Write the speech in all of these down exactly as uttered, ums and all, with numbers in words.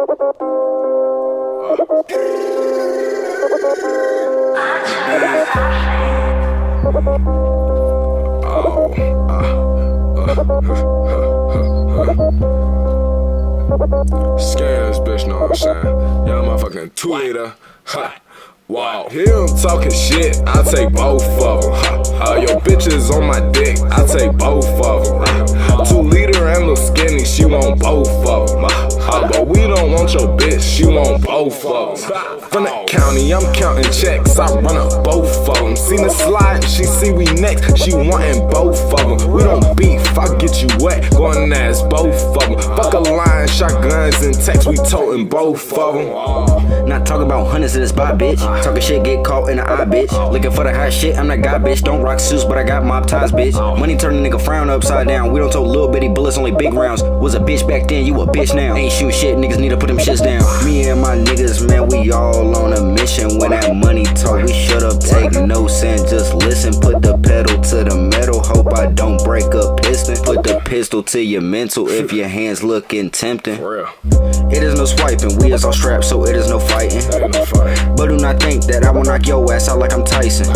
Scared this bitch, know what I'm saying? Young motherfucking two liter. Ha. Wow. Him talking shit, I take both of them. Ha. Uh, your bitches on my dick, I take both of them. Ha. Two liter and LVSkinny, she want both of them. Ha. But we don't want your bitch, she want both of them. From the county, I'm counting checks, I run up both of them. Seen the slide, she see we next, she wantin' both of them. We don't beef, I get you wet, going ass both of them. Fuck a line, shotguns and texts, we totin' both of them. Not talking about hundreds in the spot, bitch. Talking shit, get caught in the eye, bitch. Looking for the hot shit, I'm that guy, bitch. Don't rock suits, but I got mob ties, bitch. Money turn a nigga frown upside down. We don't throw little bitty bullets, only big rounds. Was a bitch back then, you a bitch now. Ain't shoot shit, niggas need to put them shits down. Me and my niggas, man, we all on a mission. When that money talk, we shut up, take notes and just listen. Put the pedal to the metal, hope I don't break a piston. Put the pistol to your mental if your hands looking tempting. It is no swiping, we is all strapped, so it is no fighting. But do not think that I will knock your ass out like I'm Tyson.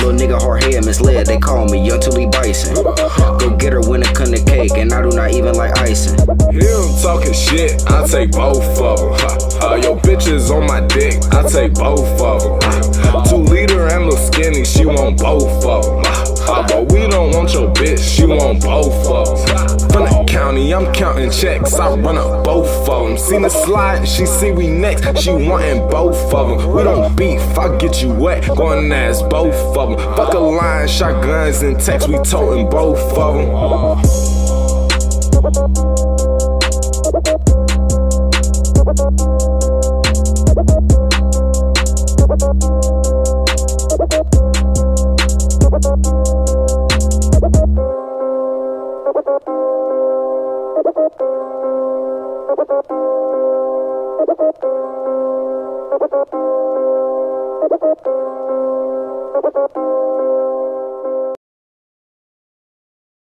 Little nigga hard head misled, they call me Young two Liter Bison. Go get her when it come to cake, and I do not even like icing. Him talking shit, I take both of them. Uh, your bitches on my dick, I take both of them. Uh, two liter and LVSkinny, she want both of them. Uh, but we don't want your bitch, she want both of them. From the county, I'm counting checks, I run up both of them. Seen the slide, she see we next, she wantin' both of them. We don't beef, I get you wet, going ass both of them. Fuck a line, shotguns and texts, we totin' both of them. Uh.